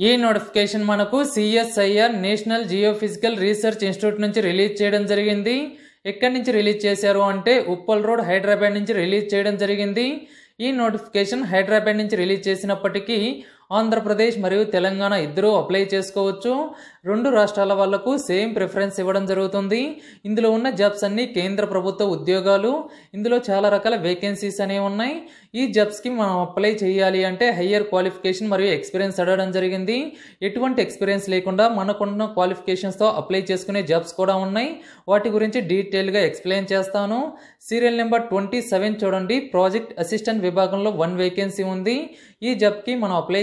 यह नोटिफिकेशन मन को CSIR national geophysical research institute release चेयडम जरिगिंदी। एक्कडि नुंचि रिलीज चेशारु अंटे उप्पल रोड हैदराबाद नुंचि रिलीज चेयडम जरिगिंदी। यह नोटिफिकेशन हैदराबाद नुंचि रिलीज चेसिनप्पटिकी ఆంధ్రప్రదేశ్ మరియు తెలంగాణ ఇద్దరూ అప్లై చేసుకోవచ్చు। రెండు రాష్ట్రాల వాళ్ళకు సేమ్ ప్రిఫరెన్స్ ఇవ్వడం జరుగుతుంది। ఇందులో ఉన్న జాబ్స్ అన్ని కేంద్ర ప్రభుత్వ ఉద్యోగాలు। ఇందులో చాలా రకాల వేకెన్సీస్ అనేవి ఉన్నాయి। ఈ జాబ్స్ కి మనం అప్లై చేయాలి అంటే హయ్యర్ క్వాలిఫికేషన్ మరియు ఎక్స్‌పీరియన్స్ అడగడం జరిగింది। ఎటువంటి ఎక్స్‌పీరియన్స్ లేకుండా మనకున్న క్వాలిఫికేషన్స్ తో అప్లై చేసుకునే జాబ్స్ కూడా ఉన్నాయి। వాటి గురించి డీటెయిల్ గా ఎక్స్‌ప్లెయిన్ చేస్తాను। సీరియల్ నెంబర్ 27 చూడండి, ప్రాజెక్ట్ అసిస్టెంట్ విభాగంలో 1 వేకెన్సీ ఉంది। ఈ జాబ్ కి మనం అప్లై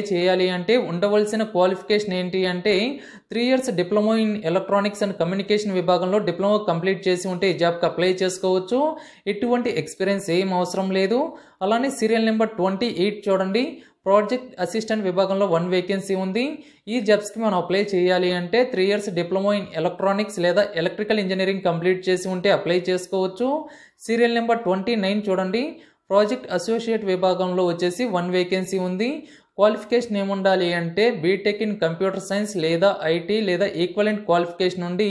అంటే ఉండవలసిన క్వాలిఫికేషన్ ఏంటి అంటే 3 years diploma in electronics and communication విభాగంలో డిప్లొమా కంప్లీట్ చేసి ఉంటే ఈ జాబ్ కి అప్లై చేసుకోవచ్చు। ఎటువంటి ఎక్స్‌పీరియన్స్ ఏమ అవసరం లేదు। అలానే సీరియల్ నెంబర్ 28 చూడండి, ప్రాజెక్ట్ అసిస్టెంట్ విభాగంలో 1 వేకెన్సీ ఉంది। ఈ జాబ్స్ కి మనం అప్లై చేయాలి అంటే 3 ఇయర్స్ డిప్లొమా ఇన్ ఎలక్ట్రానిక్స్ లేదా ఎలక్ట్రికల్ ఇంజనీరింగ్ కంప్లీట్ చేసి ఉంటే అప్లై చేసుకోవచ్చు। సీరియల్ నెంబర్ 29 చూడండి, ప్రాజెక్ట్ అసోసియేట్ విభాగంలో వచ్చేసి 1 వేకెన్సీ ఉంది। క్వాలిఫికేషన్ ఏముండాలి అంటే బీటెక్ ఇన్ కంప్యూటర్ సైన్స్ లేదా ఐటీ లేదా ఈక్వలెంట్ క్వాలిఫికేషన్ నుండి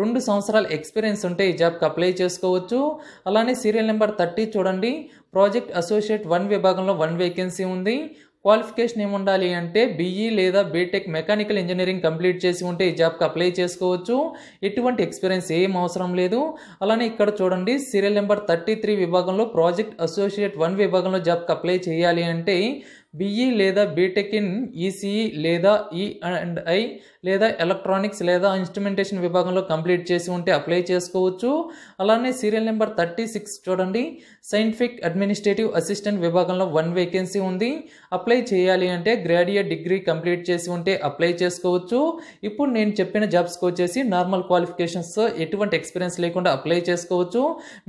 2 సంవత్సరాల ఎక్స్‌పీరియన్స్ ఉంటే ఈ జాబ్ కి అప్లై చేసుకోవచ్చు। అలానే సీరియల్ నెంబర్ 30 చూడండి, ప్రాజెక్ట్ అసోసియేట్ 1 విభాగంలో 1 వేకెన్సీ ఉంది। క్వాలిఫికేషన్ ఏముండాలి అంటే బిఈ లేదా బీటెక్ మెకానికల్ ఇంజనీరింగ్ కంప్లీట్ చేసి ఉంటే ఈ జాబ్ కి అప్లై చేసుకోవచ్చు। ఎటువంటి ఎక్స్‌పీరియన్స్ ఏమ అవసరం లేదు। అలానే ఇక్కడ చూడండి, సీరియల్ నెంబర్ 33 విభాగంలో ప్రాజెక్ట్ అసోసియేట్ 1 విభాగంలో జాబ్ కి అప్లై చేయాలి అంటే बीई लेदा बीटेक इन ईसीई लेदा ई एंड आई लेदा एलक्ट्रॉनिक्स लेदा इंस्ट्रुमेंटेशन विभाग में कंप्लीट చేసి ఉంటే అప్లై చేసుకోవచ్చు। అలానే సీరియల్ నెంబర్ 36 చూడండి, సైంటిఫిక్ అడ్మినిస్ట్రేటివ్ అసిస్టెంట్ విభాగంలో 1 వేకెన్సీ ఉంది। అప్లై చేయాలి అంటే గ్రాడ్యుయేట్ డిగ్రీ కంప్లీట్ చేసి ఉంటే అప్లై చేసుకోవచ్చు। ఇప్పుడు నేను చెప్పిన జాబ్స్ కు వచ్చేసి నార్మల్ క్వాలిఫికేషన్స్ ఎటువంటి ఎక్స్‌పీరియన్స్ లేకుండా అప్లై చేసుకోవచ్చు।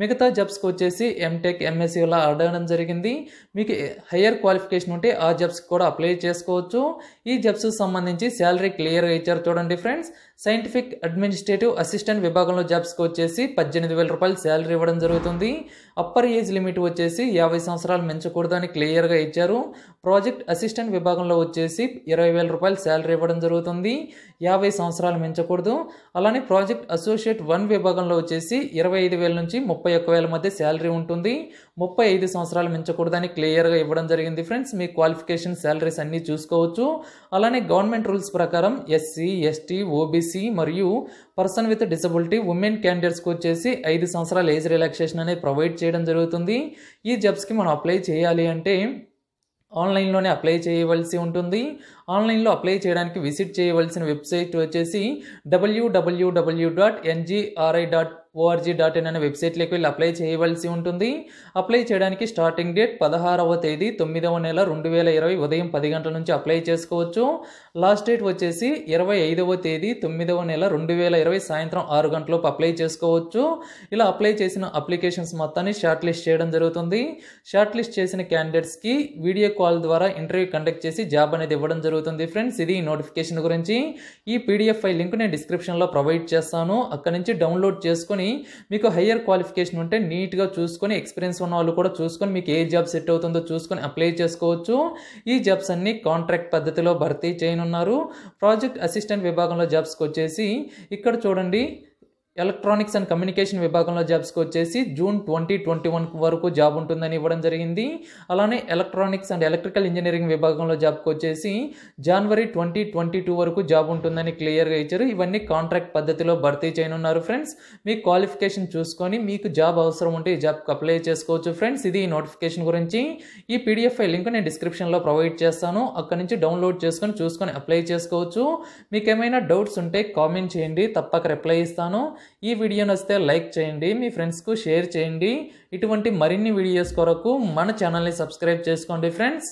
మిగతా జాబ్స్ కు వచ్చేసి ఎంటెక్ ఎంఎస్సి అలా అడగడం జరిగింది। మీకు హయ్యర్ క్వాలిఫికేషన్ ఉంటే ఆ జాబ్స్ కూడా అప్లై చేసుకోవచ్చు। ఈ జాబ్స్ సంబంధించి సాలరీ క్లియర్ గా ఇచ్చారు చూడండి ఫ్రెండ్స్। సైంటిఫిక్ అడ్మినిస్ట్రేటివ్ అసిస్టెంట్ విభాగంలో జాబ్స్ కు వచ్చేసి 18000 రూపాయలు సాలరీ ఇవ్వడం జరుగుతుంది। అప్పర్ ఏజ్ లిమిట్ వచ్చేసి 50 సంవత్సరాలు మించకూడదని క్లియర్ గా ఇచ్చారు। ప్రాజెక్ట్ అసిస్టెంట్ విభాగంలో వచ్చేసి 20000 రూపాయలు సాలరీ ఇవ్వడం జరుగుతుంది। 50 సంవత్సరాలు మించకూడదు। అలానే ప్రాజెక్ట్ అసోసియేట్ 1 విభాగంలో వచ్చేసి 25000 నుంచి 31000 మధ్య సాలరీ ఉంటుంది। 35 సంవత్సరాలు మించకూడదని క్లియర్ గా ఇవ్వడం జరిగింది ఫ్రెండ్స్। మీ క్వాలిఫికేషన్ సాలరీస్ అన్ని చూసుకోవచ్చు। అలానే గవర్నమెంట్ రూల్స్ ప్రకారం ఎస్సీ ఎస్టీ ఓబీసీ మరియు person with disability women candidates కు వచ్చేసి 5 సంవత్సరాల ఏజ్ రిలాక్సేషన్ అనేది ప్రొవైడ్ చేయడం జరుగుతుంది। ఈ జాబ్స్ కి మనం అప్లై చేయాలి అంటే ఆన్లైన్లోనే అప్లై చేయవలసి ఉంటుంది। ఆన్లైన్లో అప్లై చేయడానికి విజిట్ చేయవలసిన వెబ్సైట్ వచ్చేసి www.ngri.org.in అనే వెబ్సైట్లోకి వెళ్ళి అప్లై చేయవలసి ఉంటుంది। అప్లై చేయడానికి స్టార్టింగ్ డేట్ 16వ తేదీ 9వ నెల 2020 ఉదయం 10 గంటల నుంచి అప్లై చేసుకోవచ్చు। లాస్ట్ డేట్ వచ్చేసి 25వ తేదీ 9వ నెల 2020 సాయంత్రం 6 గంటలలోపు అప్లై చేసుకోవచ్చు। ఇలా అప్లై చేసిన అప్లికేషన్స్ మొత్తాన్ని షార్ట్ లిస్ట్ చేయడం జరుగుతుంది। షార్ట్ లిస్ట్ చేసిన క్యాండిడేట్స్ కి వీడియో కాల్ ద్వారా ఇంటర్వ్యూ కండక్ట్ చేసి జాబ్ అనేది ఇవ్వడం జరుగుతుంది ఫ్రెండ్స్। ఇది నోటిఫికేషన్ గురించి। ఈ PDF ఫైల్ లింక్ నేను డిస్క్రిప్షన్ లో ప్రొవైడ్ చేస్తాను। అక్కడ నుంచి డౌన్లోడ్ చేసుకొని మీకు హయ్యర్ క్వాలిఫికేషన్ ఉంటే నీట్ గా చూసుకొని ఎక్స్‌పీరియన్స్ ఉన్న వాళ్ళు కూడా చూసుకొని మీకు ఏ జాబ్ సెట్ అవుతుందో చూసుకొని అప్లై చేసుకోవచ్చు। ఈ జాబ్స్ అన్ని కాంట్రాక్ట్ పద్ధతిలో భర్తీ చేయనున్నారు। ప్రాజెక్ట్ అసిస్టెంట్ విభాగంలో జాబ్స్ కు వచ్చేసి ఇక్కడ చూడండి, ఎలక్ట్రానిక్స్ అండ్ కమ్యూనికేషన్ విభాగంలో జాబ్స్ కు వచ్చేసి జూన్ 2021 వరకు జాబ్ ఉంటుందని ఇవ్వడం జరిగింది। అలానే ఎలక్ట్రానిక్స్ అండ్ ఎలక్ట్రికల్ ఇంజనీరింగ్ విభాగంలో జాబ్ కు వచ్చేసి జనవరి 2022 వరకు జాబ్ ఉంటుందని క్లియర్గా ఇచ్చారు। ఇవన్నీ కాంట్రాక్ట్ పద్ధతిలో భర్తీ చేయనున్నారు ఫ్రెండ్స్। మీ క్వాలిఫికేషన్ చూసుకొని మీకు జాబ్ అవసరం ఉంటే ఈ జాబ్కి అప్లై చేసుకోవచ్చు ఫ్రెండ్స్। ఇది నోటిఫికేషన్ గురించి। ఈ PDF ఫైల్ లింక్ నేను డిస్క్రిప్షన్లో ప్రొవైడ్ చేస్తాను। అక్కడ నుంచి డౌన్లోడ్ చేసుకొని చూసుకొని అప్లై చేసుకోవచ్చు। మీకు ఏమైనా డౌట్స్ ఉంటే కామెంట్ చేయండి, తప్పక రిప్లై ఇస్తాను। ఈ వీడియో నచ్చితే లైక్ చేయండి, మీ ఫ్రెండ్స్ కు షేర్ చేయండి। ఇటువంటి మరిన్ని వీడియోస్ కొరకు మన ఛానల్ ని సబ్స్క్రైబ్ చేసుకోండి ఫ్రెండ్స్।